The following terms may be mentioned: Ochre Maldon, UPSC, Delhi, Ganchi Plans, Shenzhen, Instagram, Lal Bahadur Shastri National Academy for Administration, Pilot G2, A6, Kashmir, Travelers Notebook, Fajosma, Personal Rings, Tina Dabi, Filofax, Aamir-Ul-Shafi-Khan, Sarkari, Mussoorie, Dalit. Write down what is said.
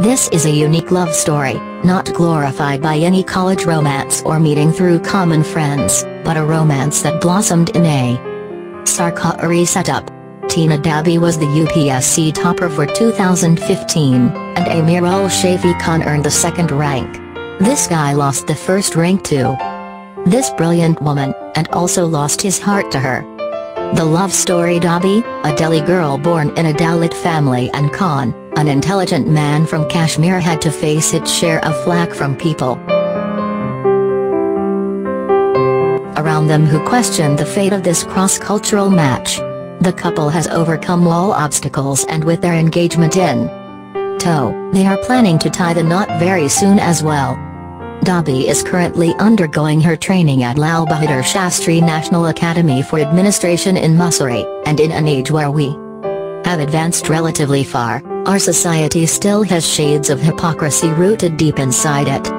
This is a unique love story, not glorified by any college romance or meeting through common friends, but a romance that blossomed in a Sarkari setup. Tina Dabi was the UPSC topper for 2015, and Aamir-Ul-Shafi-Khan earned the second rank. This guy lost the first rank to this brilliant woman, and also lost his heart to her. The love story: Dabi, a Delhi girl born in a Dalit family, and Khan, an intelligent man from Kashmir, had to face its share of flack from people around them who questioned the fate of this cross-cultural match. The couple has overcome all obstacles, and with their engagement in tow, they are planning to tie the knot very soon as well. Dabi is currently undergoing her training at Lal Bahadur Shastri National Academy for Administration in Mussoorie, and in an age where we have advanced relatively far, our society still has shades of hypocrisy rooted deep inside it.